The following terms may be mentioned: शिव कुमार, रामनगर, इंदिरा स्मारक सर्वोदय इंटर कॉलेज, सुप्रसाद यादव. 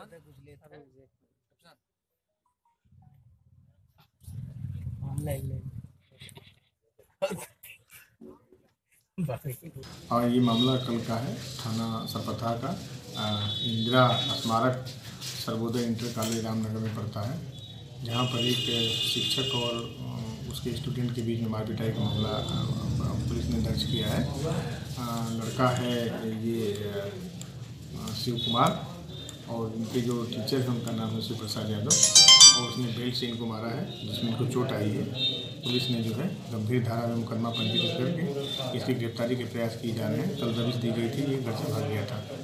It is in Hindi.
और ये मामला कल का है, थाना सरपथा का। इंदिरा स्मारक सर्वोदय इंटर कॉलेज रामनगर में पड़ता है, जहाँ पर एक शिक्षक और उसके स्टूडेंट के बीच में मारपीटाई का मामला पुलिस ने दर्ज किया है। लड़का है ये शिव कुमार और इनके जो टीचर हैं उनका नाम है सुप्रसाद यादव, और उसने बेल्ट से इनको मारा है जिसमें इनको चोट आई है। पुलिस ने जो है गंभीर धारा में मुकदमा पंजीकृत करके इसकी गिरफ्तारी के प्रयास किए जा रहे हैं। कल दबिश दी गई थी, ये घर से भाग गया था।